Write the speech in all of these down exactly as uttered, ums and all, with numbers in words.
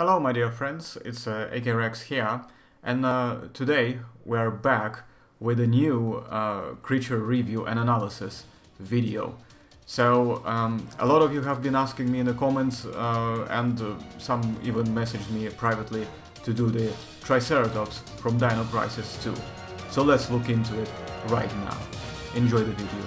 Hello my dear friends, it's uh, A K R X here, and uh, today we are back with a new uh, creature review and analysis video. So um, a lot of you have been asking me in the comments uh, and uh, some even messaged me privately to do the Triceratops from Dino Crisis two. So let's look into it right now. Enjoy the video.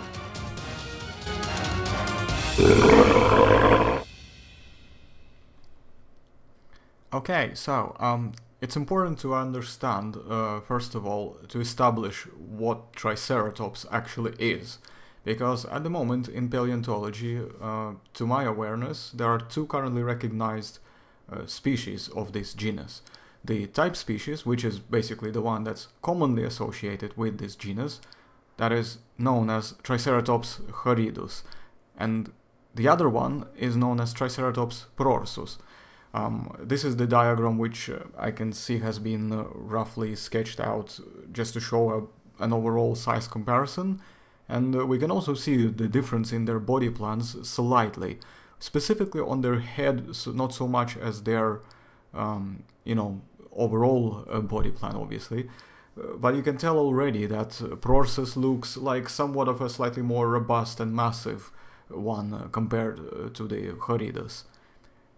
Okay, so um, it's important to understand, uh, first of all, to establish what Triceratops actually is, because at the moment in paleontology, uh, to my awareness, there are two currently recognized uh, species of this genus. The type species, which is basically the one that's commonly associated with this genus, that is known as Triceratops horridus, and the other one is known as Triceratops prorsus. Um, this is the diagram which uh, I can see has been uh, roughly sketched out just to show a, an overall size comparison, and uh, we can also see the difference in their body plans slightly, specifically on their head, so not so much as their um, you know, overall uh, body plan obviously, uh, but you can tell already that uh, Prorsus looks like somewhat of a slightly more robust and massive one uh, compared uh, to the Horridus.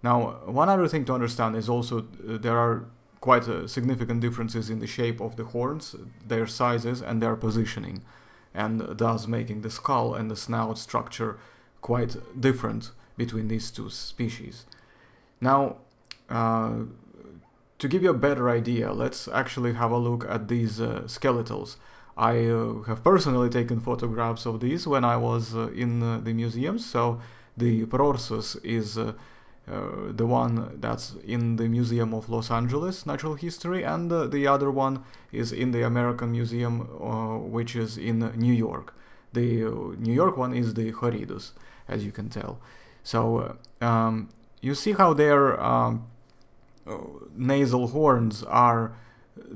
Now, one other thing to understand is also uh, there are quite uh, significant differences in the shape of the horns, their sizes and their positioning, and thus making the skull and the snout structure quite different between these two species. Now, uh, to give you a better idea, let's actually have a look at these uh, skeletals. I uh, have personally taken photographs of these when I was uh, in uh, the museum, so the Prorsus is uh, Uh, the one that's in the Museum of Los Angeles Natural History, and uh, the other one is in the American Museum, uh, which is in New York. The uh, New York one is the Horridus, as you can tell. So uh, um, you see how their um, nasal horns are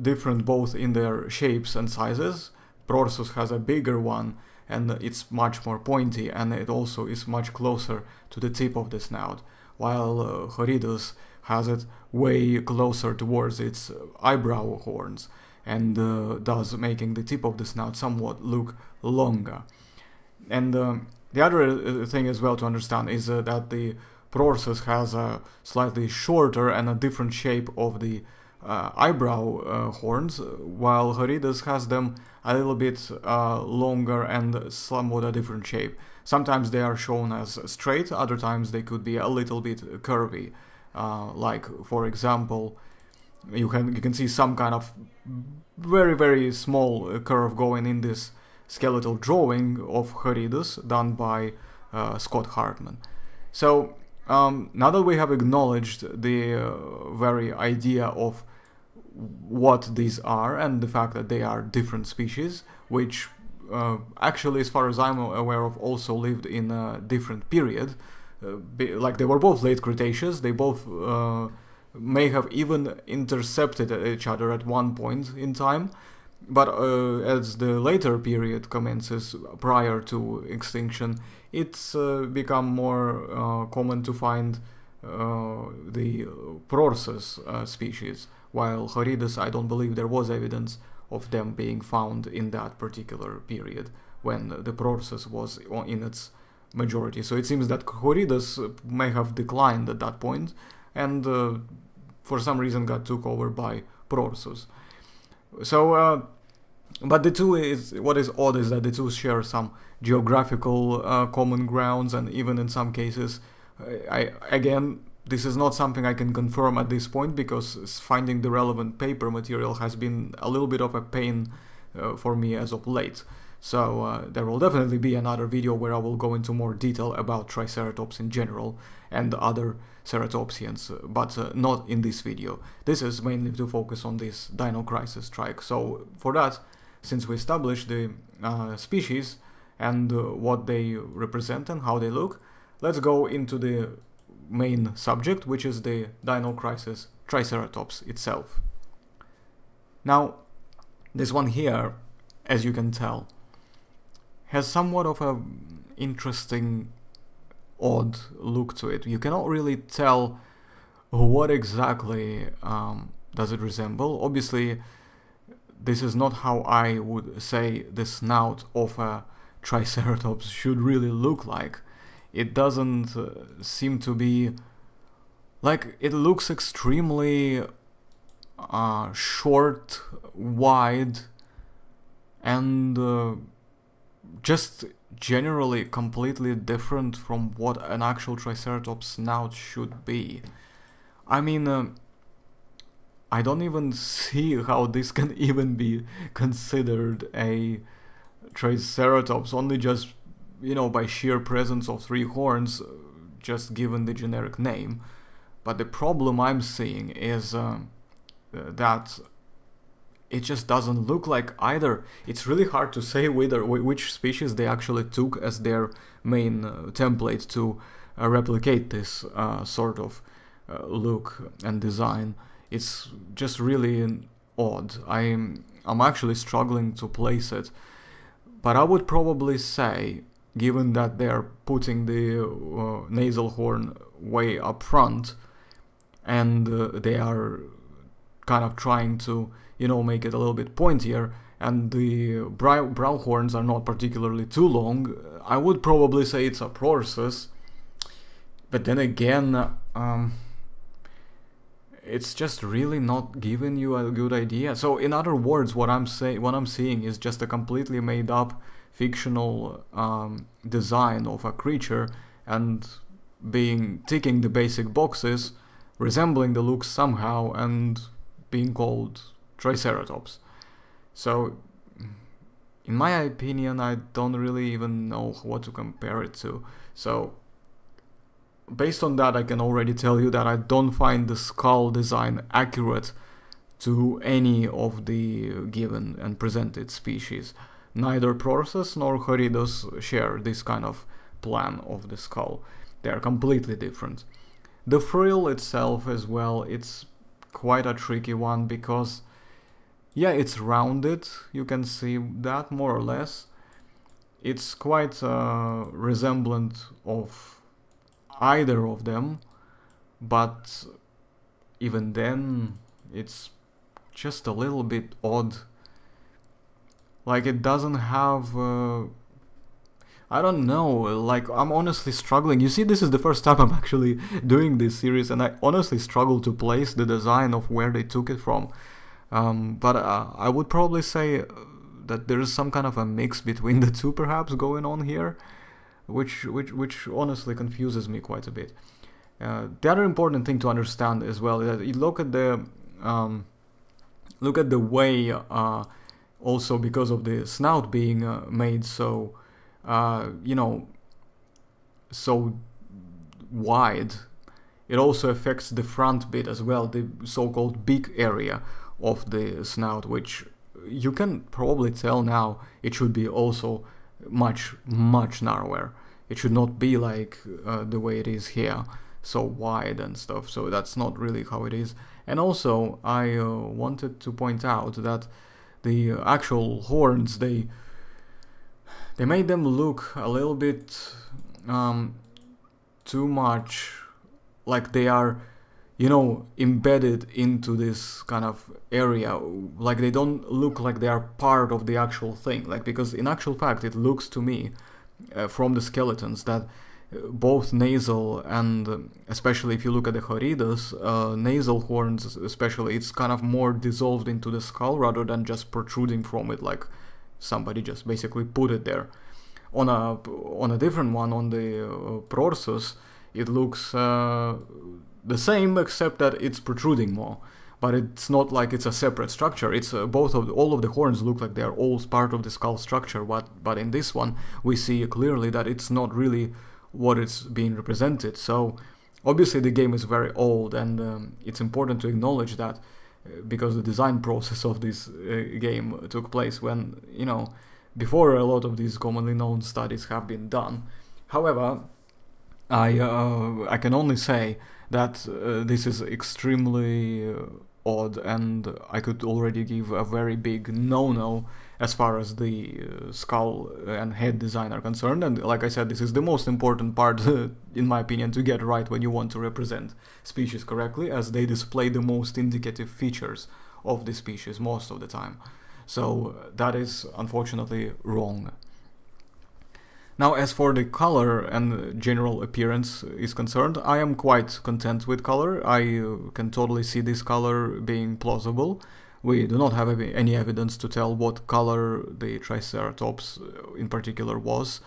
different both in their shapes and sizes. Prorsus has a bigger one, and it's much more pointy, and it also is much closer to the tip of the snout, while uh, Horridus has it way closer towards its eyebrow horns, and uh, thus making the tip of the snout somewhat look longer. And um, the other thing as well to understand is uh, that the Prorsus has a slightly shorter and a different shape of the uh, eyebrow uh, horns, while Horridus has them a little bit uh, longer and somewhat a different shape. Sometimes they are shown as straight, other times they could be a little bit curvy. Uh, like, for example, you can, you can see some kind of very, very small curve going in this skeletal drawing of Horridus done by uh, Scott Hartman. So, um, now that we have acknowledged the uh, very idea of what these are and the fact that they are different species, which Uh, actually, as far as I'm aware of, also lived in a different period. Uh, be, like, they were both late Cretaceous, they both uh, may have even intercepted each other at one point in time, but uh, as the later period commences, prior to extinction, it's uh, become more uh, common to find uh, the Prorsus uh, species, while Horridus, I don't believe there was evidence of them being found in that particular period when the Prorsus was in its majority. So it seems that Horridus may have declined at that point and uh, for some reason got took over by Prorsus. So, uh, but the two is, what is odd is that the two share some geographical uh, common grounds, and even in some cases, I, I again, this is not something I can confirm at this point, because finding the relevant paper material has been a little bit of a pain uh, for me as of late. So uh, there will definitely be another video where I will go into more detail about Triceratops in general and other ceratopsians, but uh, not in this video. This is mainly to focus on this Dino Crisis strike. So for that, since we established the uh, species and uh, what they represent and how they look, let's go into the main subject, which is the Dino Crisis Triceratops itself. Now, this one here, as you can tell, has somewhat of a interesting, odd look to it. You cannot really tell what exactly um, does it resemble? Obviously, this is not how I would say the snout of a Triceratops should really look like. It doesn't uh, seem to be... Like, it looks extremely uh, short, wide, and uh, just generally completely different from what an actual Triceratops snout should be. I mean, uh, I don't even see how this can even be considered a Triceratops, only just, you know, by sheer presence of three horns, just given the generic name. But the problem I'm seeing is uh, that it just doesn't look like either. It's really hard to say whether which species they actually took as their main uh, template to uh, replicate this uh, sort of uh, look and design. It's just really odd. I'm, I'm actually struggling to place it. But I would probably say, given that they're putting the uh, nasal horn way up front, and uh, they are kind of trying to, you know, make it a little bit pointier, and the brow, brow horns are not particularly too long, I would probably say it's a prorsus. But then again, um, it's just really not giving you a good idea. So in other words, what I'm saying, what I'm seeing is just a completely made up fictional um, design of a creature, and being ticking the basic boxes, resembling the look somehow, and being called Triceratops. So, in my opinion, I don't really even know what to compare it to. So, based on that, I can already tell you that I don't find the skull design accurate to any of the given and presented species. Neither Prorsus nor Horridus share this kind of plan of the skull. They are completely different. The frill itself as well, it's quite a tricky one because, yeah, it's rounded, you can see that more or less. It's quite uh, resemblant of either of them, but even then it's just a little bit odd. Like, it doesn't have... Uh, I don't know, like, I'm honestly struggling. You see, this is the first time I'm actually doing this series, and I honestly struggle to place the design of where they took it from. Um, but uh, I would probably say that there is some kind of a mix between the two, perhaps, going on here, which, which, which honestly confuses me quite a bit. Uh, the other important thing to understand as well is that you look at the, um, look at the way, uh, also because of the snout being uh, made so... Uh, you know, so wide, it also affects the front bit as well, the so-called beak area of the snout, which you can probably tell now it should be also much, much narrower. It should not be like uh, the way it is here, so wide and stuff, so that's not really how it is. And also, I uh, wanted to point out that the actual horns, they They made them look a little bit um, too much like they are, you know, embedded into this kind of area. Like, they don't look like they are part of the actual thing. Like, because in actual fact, it looks to me uh, from the skeletons that both nasal and especially if you look at the Horridus, uh, nasal horns especially, it's kind of more dissolved into the skull rather than just protruding from it like... Somebody just basically put it there. On a on a different one, on the uh, Prorsus, it looks uh, the same, except that it's protruding more. But it's not like it's a separate structure. It's uh, both of the, all of the horns look like they're all part of the skull structure. But but in this one, we see clearly that it's not really what it's being represented. So obviously the game is very old, and um, it's important to acknowledge that, because the design process of this uh, game took place when, you know, before a lot of these commonly known studies have been done. However, I, uh, I can only say that uh, this is extremely uh, odd, and I could already give a very big no-no as far as the uh, skull and head design are concerned. And like I said, this is the most important part, in my opinion, to get right when you want to represent species correctly, as they display the most indicative features of the species most of the time. So that is unfortunately wrong. Now, as for the color and general appearance is concerned, I am quite content with color. I uh, can totally see this color being plausible. We do not have any evidence to tell what color the Triceratops in particular was,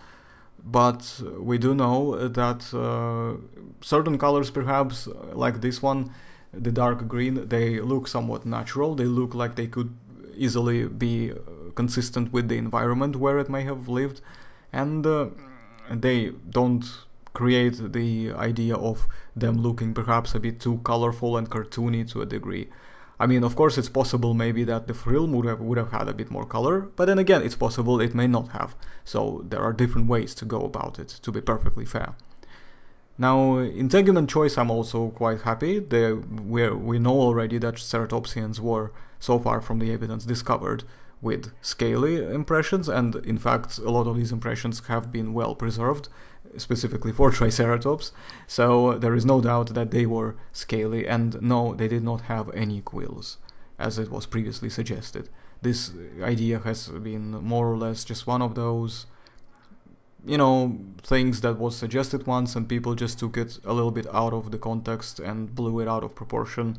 but we do know that uh, certain colors, perhaps like this one, the dark green, they look somewhat natural. They look like they could easily be consistent with the environment where it may have lived. And uh, they don't create the idea of them looking perhaps a bit too colorful and cartoony to a degree. I mean, of course, it's possible maybe that the frill would have, would have had a bit more color, but then again, it's possible it may not have. So there are different ways to go about it, to be perfectly fair. Now, in tegument choice, I'm also quite happy. They, we're, we know already that ceratopsians were, so far from the evidence, discovered with scaly impressions, and in fact a lot of these impressions have been well preserved, specifically for Triceratops, so there is no doubt that they were scaly, and no, they did not have any quills, as it was previously suggested. This idea has been more or less just one of those, you know, things that was suggested once, and people just took it a little bit out of the context and blew it out of proportion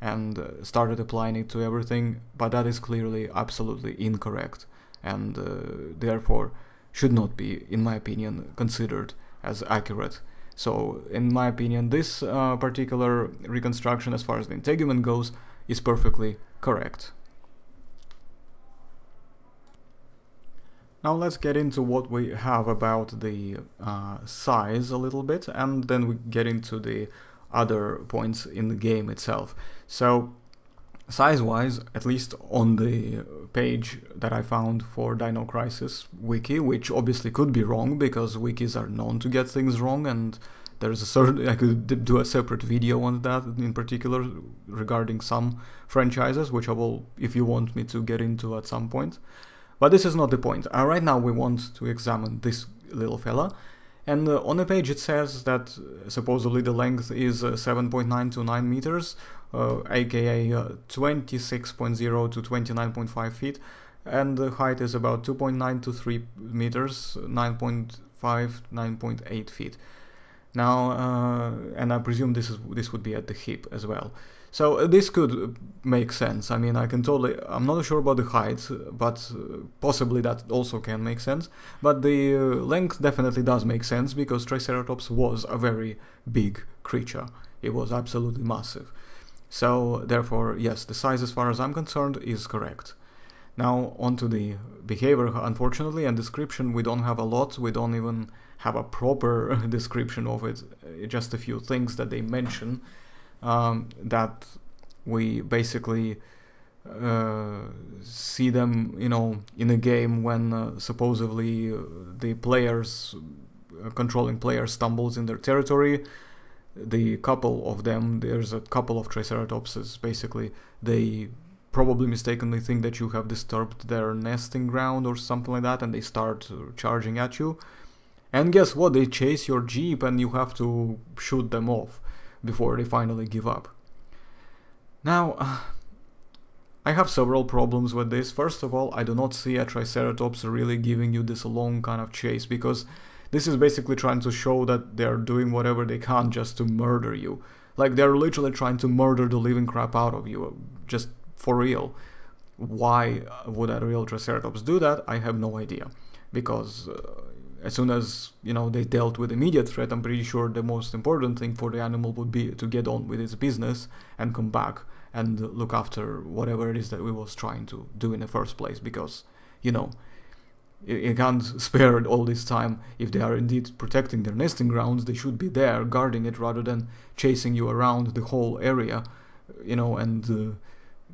and started applying it to everything, but that is clearly absolutely incorrect, and uh, therefore should not be, in my opinion, considered as accurate. So, in my opinion, this uh, particular reconstruction, as far as the integument goes, is perfectly correct. Now let's get into what we have about the uh, size a little bit, and then we get into the other points in the game itself. So size-wise, at least on the page that I found for Dino Crisis Wiki, which obviously could be wrong because wikis are known to get things wrong, and there's a certain, I could do a separate video on that in particular regarding some franchises, which I will, if you want me to, get into at some point. But this is not the point. Uh, right now we want to examine this little fella. And uh, on the page it says that uh, supposedly the length is uh, seven point nine to nine meters, uh, aka twenty-six point zero to twenty-nine point five feet, and the height is about two point nine to three meters, nine point five, nine point eight feet. Now, uh, and I presume this is this would be at the hip as well. So uh, this could make sense. I mean, I can totally, I'm not sure about the height, but uh, possibly that also can make sense. But the uh, length definitely does make sense, because Triceratops was a very big creature. It was absolutely massive. So therefore, yes, the size as far as I'm concerned is correct. Now onto the behavior, unfortunately, and description. We don't have a lot. We don't even have a proper description of it, just a few things that they mention. Um, that we basically uh, see them, you know, in a game when uh, supposedly uh, the players, uh, controlling player stumbles in their territory. The couple of them, there's a couple of Triceratopses, basically, they probably mistakenly think that you have disturbed their nesting ground or something like that, and they start charging at you. And guess what? They chase your jeep and you have to shoot them off before they finally give up. Now, uh, I have several problems with this. First of all, I do not see a Triceratops really giving you this long kind of chase, because this is basically trying to show that they're doing whatever they can just to murder you. Like, they're literally trying to murder the living crap out of you, just for real. Why would a real Triceratops do that? I have no idea, because Uh, as soon as, you know, they dealt with immediate threat, I'm pretty sure the most important thing for the animal would be to get on with its business and come back and look after whatever it is that we was trying to do in the first place, because, you know, you can't spare all this time. If they are indeed protecting their nesting grounds, they should be there guarding it rather than chasing you around the whole area, you know, and uh,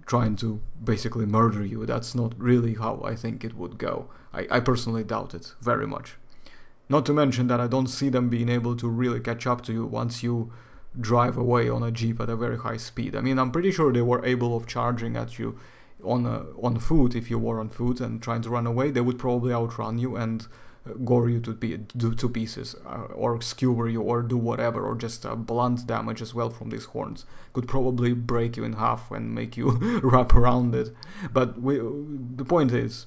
trying to basically murder you. That's not really how I think it would go. I, I personally doubt it very much. Not to mention that I don't see them being able to really catch up to you once you drive away on a jeep at a very high speed. I mean, I'm pretty sure they were able of charging at you on uh, on foot if you were on foot and trying to run away. They would probably outrun you and uh, gore you to be do to pieces, uh, or skewer you, or do whatever, or just uh, blunt damage as well from these horns. Could probably break you in half and make you wrap around it. But we, the point is,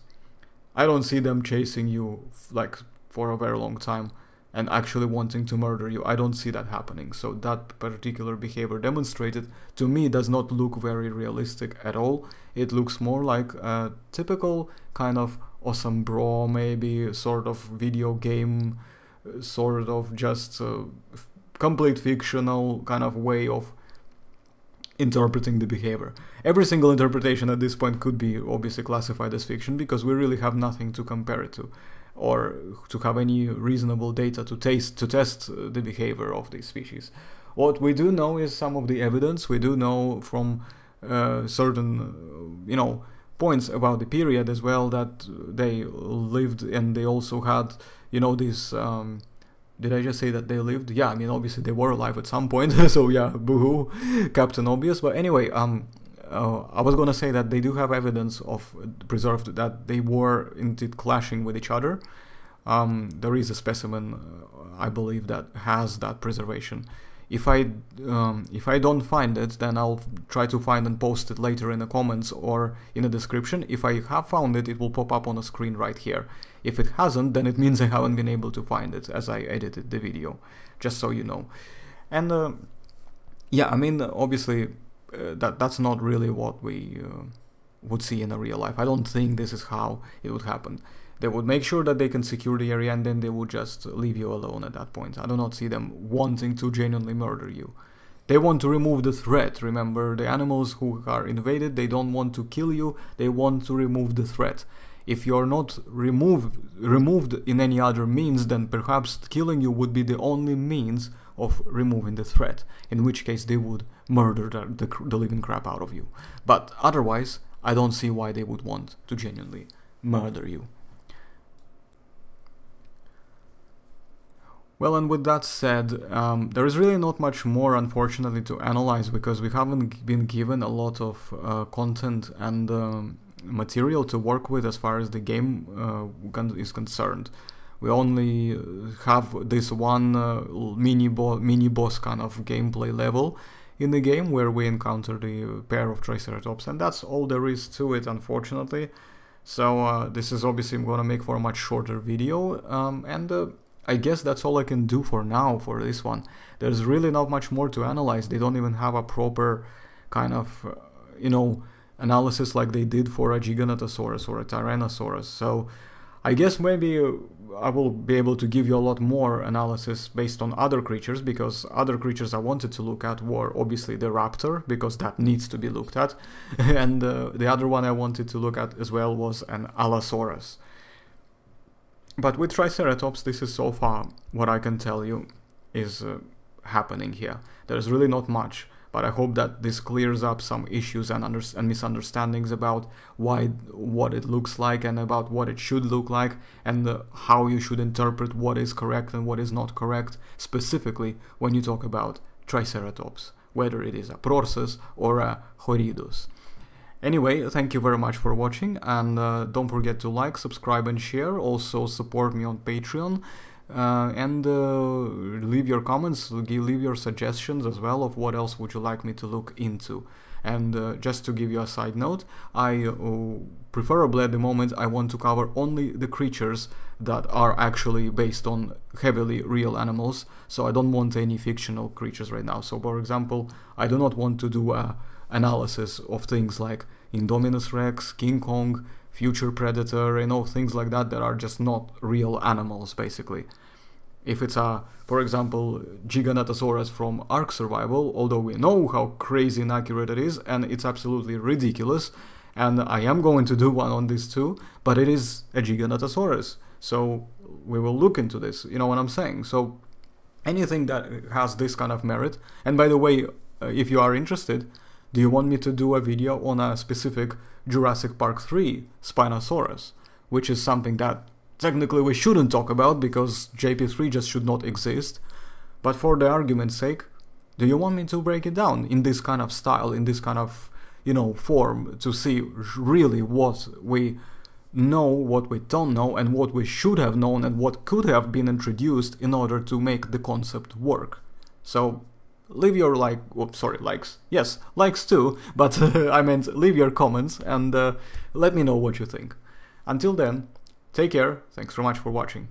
I don't see them chasing you like for a very long time and actually wanting to murder you. I don't see that happening. So that particular behavior demonstrated, to me, does not look very realistic at all. It looks more like a typical kind of awesome bro, maybe, sort of video game, sort of just uh, complete fictional kind of way of interpreting the behavior. Every single interpretation at this point could be obviously classified as fiction, because we really have nothing to compare it to, or to have any reasonable data to taste to test the behavior of these species. What we do know is some of the evidence. We do know from uh, certain, you know, points about the period as well, that they lived, and they also had, you know, these. Um, Did I just say that they lived? Yeah, I mean, obviously they were alive at some point, so yeah, boohoo, Captain Obvious. But anyway, um, uh, I was gonna say that they do have evidence of preserved that they were indeed clashing with each other. Um, there is a specimen, uh, I believe, that has that preservation. If I um, if I don't find it, then I'll try to find and post it later in the comments or in the description. If I have found it, it will pop up on the screen right here. If it hasn't, then it means I haven't been able to find it as I edited the video, just so you know. And uh, yeah, I mean, obviously, uh, that that's not really what we uh, would see in a real life. I don't think this is how it would happen. They would make sure that they can secure the area, and then they would just leave you alone at that point. I do not see them wanting to genuinely murder you. They want to remove the threat. Remember, the animals who are invaded, they don't want to kill you, they want to remove the threat. If you're not removed, removed in any other means, then perhaps killing you would be the only means of removing the threat, in which case they would murder the, the, the living crap out of you. But otherwise, I don't see why they would want to genuinely murder you. Well, and with that said, um, there is really not much more, unfortunately, to analyze, because we haven't been given a lot of uh, content and um, material to work with as far as the game uh, is concerned. We only have this one uh, mini, bo mini boss kind of gameplay level in the game, where we encounter the pair of Triceratops, and that's all there is to it, unfortunately. So uh, this is obviously going to make for a much shorter video, um, and uh, I guess that's all I can do for now for this one. There's really not much more to analyze. They don't even have a proper kind of, uh, you know, analysis like they did for a Giganotosaurus or a Tyrannosaurus. So I guess maybe I will be able to give you a lot more analysis based on other creatures, because other creatures I wanted to look at were obviously the raptor, because that needs to be looked at. And uh, the other one I wanted to look at as well was an Allosaurus. But with Triceratops, this is so far what I can tell you is uh, happening here. There's really not much, but I hope that this clears up some issues and, under and misunderstandings about why, what it looks like, and about what it should look like, and uh, how you should interpret what is correct and what is not correct, specifically when you talk about Triceratops, whether it is a prorsus or a horridus. Anyway, thank you very much for watching, and uh, don't forget to like, subscribe and share. Also support me on Patreon, uh, and uh, leave your comments, leave your suggestions as well of what else would you like me to look into. And uh, just to give you a side note, I uh, preferably at the moment I want to cover only the creatures that are actually based on heavily real animals, so I don't want any fictional creatures right now. So for example, I do not want to do a analysis of things like Indominus Rex, King Kong, Future Predator, you know, things like that that are just not real animals, basically. If it's a, for example, Giganotosaurus from Ark Survival, although we know how crazy inaccurate it is, and it's absolutely ridiculous, and I am going to do one on this too, but it is a Giganotosaurus, so we will look into this, you know what I'm saying? So anything that has this kind of merit, and by the way, if you are interested, do you want me to do a video on a specific Jurassic Park three Spinosaurus, which is something that technically we shouldn't talk about because J P three just should not exist, but for the argument's sake, Do you want me to break it down in this kind of style, in this kind of, you know, form, to see really what we know, what we don't know, and what we should have known, and what could have been introduced in order to make the concept work? So leave your like, oops, sorry, likes, yes, likes too, but uh, I meant leave your comments and uh, let me know what you think. Until then, take care, thanks so much for watching.